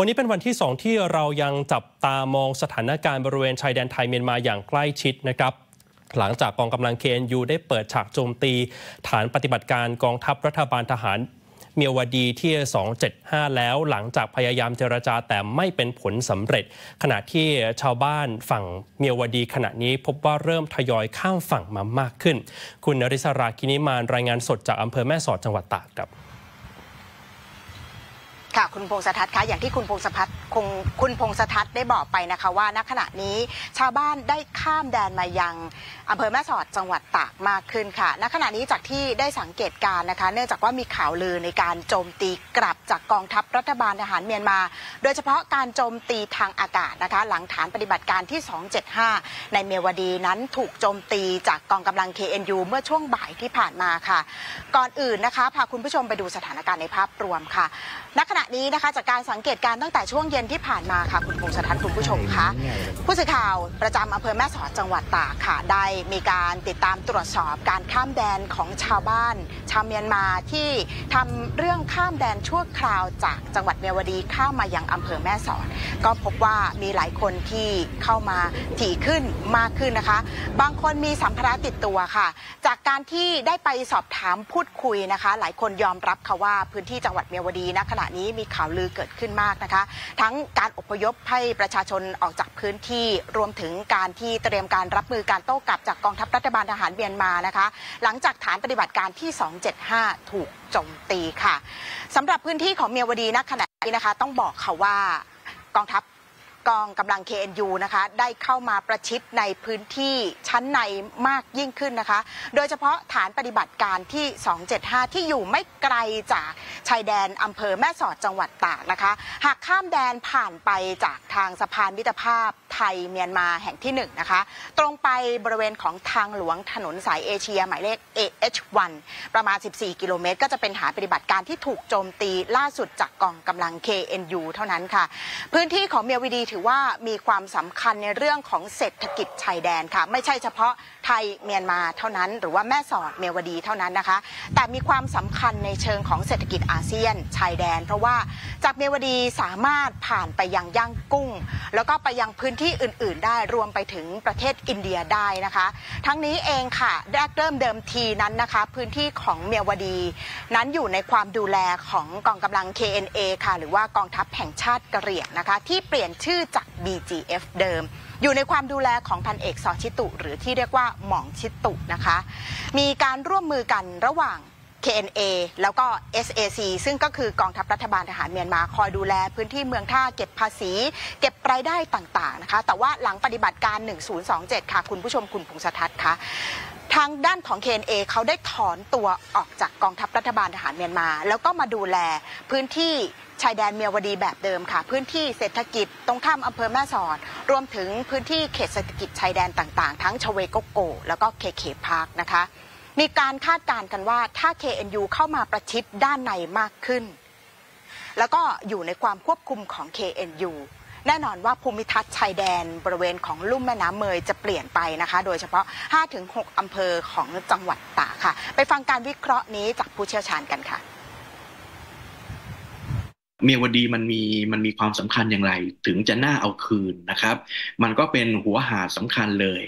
วันนี้เป็นวันที่2ที่เรายังจับตามองสถานการณ์บริเวณชายแดนไทยเมียนมาอย่างใกล้ชิดนะครับหลังจากกองกำลัง KNU ได้เปิดฉากโจมตีฐานปฏิบัติการกองทัพรัฐบาลทหารเมียวดีที่275แล้วหลังจากพยายามเจรจาแต่ไม่เป็นผลสำเร็จขณะที่ชาวบ้านฝั่งเมียวดีขณะนี้พบว่าเริ่มทยอยข้ามฝั่งมามากขึ้นคุณนริศราคินิมานรายงานสดจากอำเภอแม่สอดจังหวัดตากครับค่ะคุณพงษ์สถัตย์คะอย่างที่คุณพงษ์สถัตย์ได้บอกไปนะคะว่าณขณะนี้ชาวบ้านได้ข้ามแดนมายังอำเภอแม่สอดจังหวัดตากมากขึ้นค่ะณขณะนี้จากที่ได้สังเกตการนะคะเนื่องจากว่ามีข่าวลือในการโจมตีกลับจากกองทัพรัฐบาลทหารเมียนมาโดยเฉพาะการโจมตีทางอากาศนะคะหลังฐานปฏิบัติการที่275ในเมียวดีนั้นถูกโจมตีจากกองกำลัง KNU เมื่อช่วงบ่ายที่ผ่านมาค่ะก่อนอื่นนะคะพาคุณผู้ชมไปดูสถานการณ์ในภาพรวมค่ะณขณะนี้นะคะจากการสังเกตการตั้งแต่ช่วงเย็นที่ผ่านมาค่ะคุณพงษ์สถัตย์คุณผู้ชมคะผู้สื่อข่าวประจำอำเภอแม่สอดจังหวัดตากค่ะได้มีการติดตามตรวจสอบการข้ามแดนของชาวบ้านชาวเมียนมาที่ทำเรื่องข้ามแดนชั่วคราวจากจังหวัดเมียวดีข้ามมายังอำเภอแม่สอดก็พบว่ามีหลายคนที่เข้ามาถี่ขึ้นมากขึ้นนะคะบางคนมีสัมภาระติดตัวค่ะจากการที่ได้ไปสอบถามพูดคุยนะคะหลายคนยอมรับค่ะว่าพื้นที่จังหวัดเมียวดีณขณะนี้มีข่าวลือเกิดขึ้นมากนะคะทั้งการอพยพให้ประชาชนออกจากพื้นที่รวมถึงการที่เตรียมการรับมือการโต้กลับจากกองทัพรัฐบาลทหารเมียนมานะคะหลังจากฐานปฏิบัติการที่275ถูกโจมตีค่ะสำหรับพื้นที่ของเมียวดีณขณะนี้นะคะต้องบอกค่ะว่ากองทัพกองกำลัง KNU นะคะได้เข้ามาประชิดในพื้นที่ชั้นในมากยิ่งขึ้นนะคะโดยเฉพาะฐานปฏิบัติการที่275ที่อยู่ไม่ไกลจากชายแดนอำเภอแม่สอดจังหวัดตากนะคะหากข้ามแดนผ่านไปจากทางสะพานมิตรภาพไทยเมียนมาแห่งที่1นะคะตรงไปบริเวณของทางหลวงถนนสายเอเชียหมายเลข AH1 ประมาณ14กิโลเมตรก็จะเป็นฐานปฏิบัติการที่ถูกโจมตีล่าสุดจากกองกำลัง KNU เท่านั้นค่ะพื้นที่ของเมียวดีถือว่ามีความสำคัญในเรื่องของเศรษฐกิจชายแดนค่ะไม่ใช่เฉพาะไทยเมียนมาเท่านั้นหรือว่าแม่สอดเมียวดีเท่านั้นนะคะแต่มีความสำคัญในเชิงของเศรษฐกิจอาเซียนชายแดนเพราะว่าจากเมียวดีสามารถผ่านไปยังย่างกุ้งแล้วก็ไปยังพื้นที่อื่นๆได้รวมไปถึงประเทศอินเดียได้นะคะทั้งนี้เองค่ะแรกเริ่มเดิมทีนั้นนะคะพื้นที่ของเมียวดีนั้นอยู่ในความดูแลของกองกำลัง KNA ค่ะหรือว่ากองทัพแห่งชาติกะเหรี่ยงนะคะที่เปลี่ยนชื่อจาก BGF เดิมอยู่ในความดูแลของพันเอกซอชิตุหรือที่เรียกว่าหม่องชิตุนะคะมีการร่วมมือกันระหว่าง KNA แล้วก็ SAC ซึ่งก็คือกองทัพรัฐบาลทหารเมียนมาคอยดูแลพื้นที่เมืองท่าเก็บภาษีเก็บรายได้ต่างๆนะคะแต่ว่าหลังปฏิบัติการ1027ค่ะคุณผู้ชมคุณพงษ์สถัตย์คะทางด้านของ KNA เขาได้ถอนตัวออกจากกองทัพรัฐบาลทหารเมียนมาแล้วก็มาดูแลพื้นที่ชายแดนเมียวดีแบบเดิมค่ะพื้นที่เศรษฐกิจตรงข้ามอำเภอแม่สอดรวมถึงพื้นที่เขตเศรษฐกิจชายแดนต่างๆทั้งชเวโกโกแล้วก็เคเคพาร์คนะคะมีการคาดการณ์กันว่าถ้า KNU เข้ามาประชิดด้านในมากขึ้นแล้วก็อยู่ในความควบคุมของ KNUแน่นอนว่าภูมิทัศน์ชายแดนบริเวณของลุ่มแม่น้ำเมยจะเปลี่ยนไปนะคะโดยเฉพาะ 5-6 อำเภอของจังหวัดตากค่ะไปฟังการวิเคราะห์นี้จากผู้เชี่ยวชาญกันค่ะเมียวดีมันมีความสำคัญอย่างไรถึงจะน่าเอาคืนนะครับมันก็เป็นหัวหาดสำคัญเลย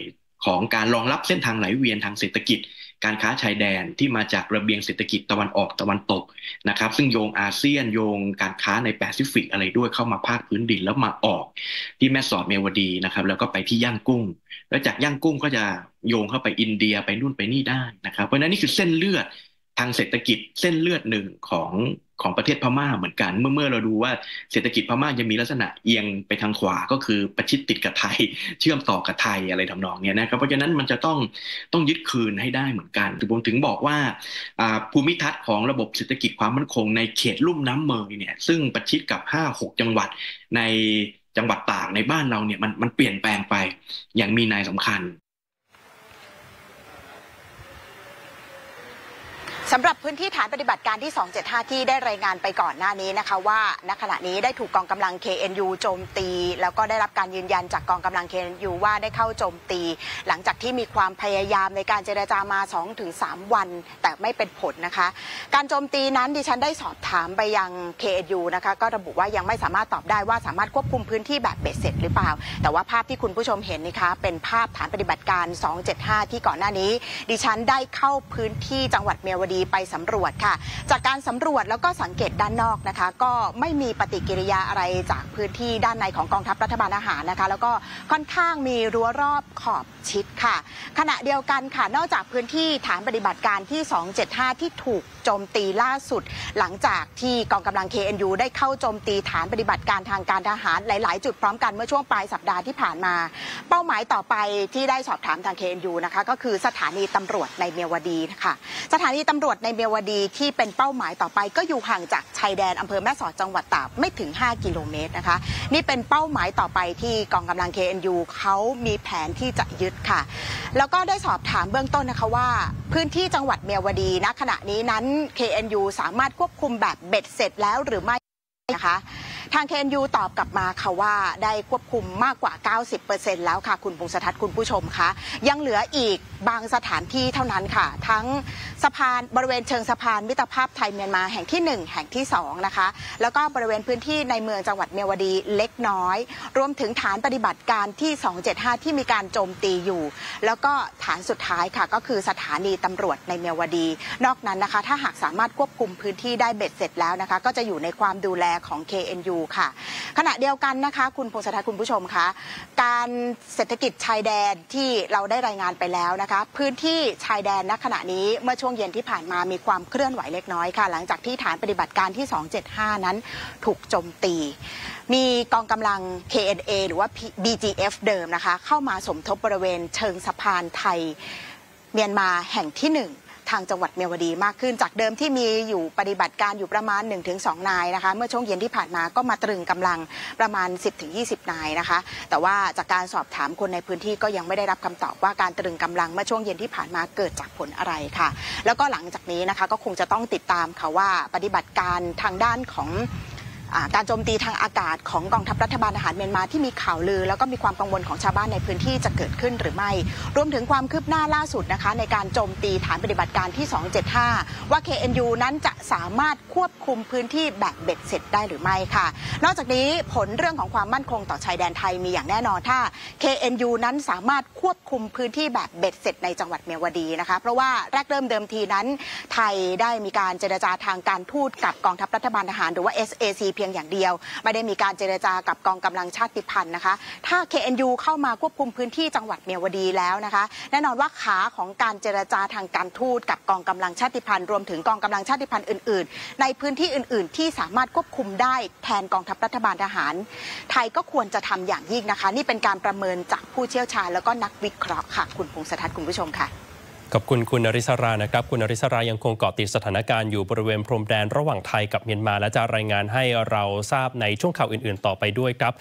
ของการรองรับเส้นทางไหลเวียนทางเศรษฐกิจการค้าชายแดนที่มาจากระเบียงเศรษฐกิจตะวันออกตะวันตกนะครับซึ่งโยงอาเซียนโยงการค้าในแปซิฟิกอะไรด้วยเข้ามาภาคพื้นดินแล้วมาออกที่แม่สอดเมียวดีนะครับแล้วก็ไปที่ย่างกุ้งแล้วจากย่างกุ้งก็จะโยงเข้าไปอินเดียไปนู่นไปนี่ได้นะครับเพราะฉะนั้นนี่คือเส้นเลือดทางเศรษฐกิจเส้นเลือดหนึ่งของประเทศพม่าเหมือนกันเมื่อเราดูว่าเศรษฐกิจพม่าจะมีลักษณะเอียงไปทางขวาก็คือประชิดติดกับไทยเชื่อมต่อกับไทยอะไรทำนองนี้นะครับเพราะฉะนั้นมันจะต้องยึดคืนให้ได้เหมือนกันผมถึงบอกว่าภูมิทัศน์ของระบบเศรษฐกิจความมั่นคงในเขตลุ่มน้ำเมยเนี่ยซึ่งประชิดกับ 5-6 จังหวัดในจังหวัดต่างในบ้านเราเนี่ยมันเปลี่ยนแปลงไปอย่างมีนัยสำคัญ สำหรับพื้นที่ฐานปฏิบัติการที่275ที่ได้รายงานไปก่อนหน้านี้นะคะว่าณขณะนี้ได้ถูกกองกำลัง KNU โจมตีแล้วก็ได้รับการยืนยันจากกองกำลัง KNU ว่าได้เข้าโจมตีหลังจากที่มีความพยายามในการเจรจามา 2-3 วันแต่ไม่เป็นผลนะคะการโจมตีนั้นดิฉันได้สอบถามไปยัง KNU นะคะก็ระบุว่ายังไม่สามารถตอบได้ว่าสามารถควบคุมพื้นที่แบบเบ็ดเสร็จหรือเปล่าแต่ว่าภาพที่คุณผู้ชมเห็นนะคะเป็นภาพฐานปฏิบัติการ275ที่ก่อนหน้านี้ดิฉันได้เข้าพื้นที่จังหวัดเมียวดีไปสำรวจค่ะจากการสำรวจแล้วก็สังเกตด้านนอกนะคะก็ไม่มีปฏิกิริยาอะไรจากพื้นที่ด้านในของกองทัพรัฐบาลอาหารนะคะแล้วก็ค่อนข้างมีรั้วรอบขอบชิดค่ะขณะเดียวกันค่ะนอกจากพื้นที่ฐานปฏิบัติการที่275ที่ถูกโจมตีล่าสุดหลังจากที่กองกำลัง KNU ได้เข้าโจมตีฐานปฏิบัติการทางการทหารหลายๆจุดพร้อมกันเมื่อช่วงปลายสัปดาห์ที่ผ่านมาเป้าหมายต่อไปที่ได้สอบถามทาง KNU นะคะก็คือสถานีตำรวจในเมียวดีนะคะสถานีตำรวจในเมียวดีที่เป็นเป้าหมายต่อไปก็อยู่ห่างจากชายแดนอำเภอแม่สอดจังหวัดตากไม่ถึง5กิโลเมตรนะคะนี่เป็นเป้าหมายต่อไปที่กองกำลัง KNU เขามีแผนที่จะยึดค่ะแล้วก็ได้สอบถามเบื้องต้นนะคะว่าพื้นที่จังหวัดเมียวดีณขณะนี้นั้น KNU สามารถควบคุมแบบเบ็ดเสร็จแล้วหรือไม่นะคะทาง KNU ตอบกลับมาค่ะว่าได้ควบคุมมากกว่า 90% แล้วค่ะคุณพงษ์สทัศน์คุณผู้ชมคะยังเหลืออีกบางสถานที่เท่านั้นค่ะทั้งสะพานบริเวณเชิงสะพานมิตรภาพไทยเมียนมาแห่งที่1แห่งที่2นะคะแล้วก็บริเวณพื้นที่ในเมืองจังหวัดเมียวดีเล็กน้อยรวมถึงฐานปฏิบัติการที่275ที่มีการโจมตีอยู่แล้วก็ฐานสุดท้ายค่ะก็คือสถานีตำรวจในเมียวดีนอกนั้นนะคะถ้าหากสามารถควบคุมพื้นที่ได้เบ็ดเสร็จแล้วนะคะก็จะอยู่ในความดูแลของ KNUค่ะขณะเดียวกันนะคะคุณพงษ์สทัศน์คุณผู้ชมคะการเศรษฐกิจชายแดนที่เราได้รายงานไปแล้วนะคะพื้นที่ชายแดนณขณะนี้เมื่อช่วงเย็นที่ผ่านมามีความเคลื่อนไหวเล็กน้อยค่ะหลังจากที่ฐานปฏิบัติการที่275นั้นถูกโจมตีมีกองกำลัง KNA หรือว่า BGF เดิมนะคะเข้ามาสมทบบริเวณเชิงสะพานไทยเมียนมาแห่งที่1ทางจังหวัดเมียวดีมากขึ้นจากเดิมที่มีอยู่ปฏิบัติการอยู่ประมาณ 1-2 นายนะคะเมื่อช่วงเย็นที่ผ่านมาก็มาตรึงกำลังประมาณ 10-20 นายนะคะแต่ว่าจากการสอบถามคนในพื้นที่ก็ยังไม่ได้รับคำตอบว่าการตรึงกำลังเมื่อช่วงเย็นที่ผ่านมาเกิดจากผลอะไรค่ะแล้วก็หลังจากนี้นะคะก็คงจะต้องติดตามค่ะว่าปฏิบัติการทางด้านของการโจมตีทางอากาศของกองทัพรัฐบาลทหารเมียนมาที่มีข่าวลือแล้วก็มีความกังวลของชาวบ้านในพื้นที่จะเกิดขึ้นหรือไม่รวมถึงความคืบหน้าล่าสุดนะคะในการโจมตีฐานปฏิบัติการที่275ว่า KNU นั้นจะสามารถควบคุมพื้นที่แบบเบ็ดเสร็จได้หรือไม่ค่ะนอกจากนี้ผลเรื่องของความมั่นคงต่อชายแดนไทยมีอย่างแน่นอนถ้า KNU นั้นสามารถควบคุมพื้นที่แบบเบ็ดเสร็จในจังหวัดเมียวดีนะคะเพราะว่าแรกเริ่มเดิมทีนั้นไทยได้มีการเจรจาทางการทูตกับกองทัพรัฐบาลทหารหรือว่า SACเพียงอย่างเดียวไม่ได้มีการเจรจากับกองกำลังชาติพันธุ์นะคะถ้า KNU เข้ามาควบคุมพื้นที่จังหวัดเมียวดีแล้วนะคะแน่นอนว่าขาของการเจรจาทางการทูตกับกองกำลังชาติพันธุ์รวมถึงกองกำลังชาติพันธุ์อื่นๆในพื้นที่อื่นๆที่สามารถควบคุมได้แทนกองทัพรัฐบาลทหารไทยก็ควรจะทำอย่างยิ่งนะคะนี่เป็นการประเมินจากผู้เชี่ยวชาญแล้วก็นักวิเคราะห์ค่ะคุณพงษ์สทัศน์คุณผู้ชมค่ะขอบคุณคุณอริสรานะครับคุณอริสรายังคงเกาะติดสถานการณ์อยู่บริเวณพรมแดนระหว่างไทยกับเมียนมาและจะรายงานให้เราทราบในช่วงข่าวอื่นๆต่อไปด้วยครับ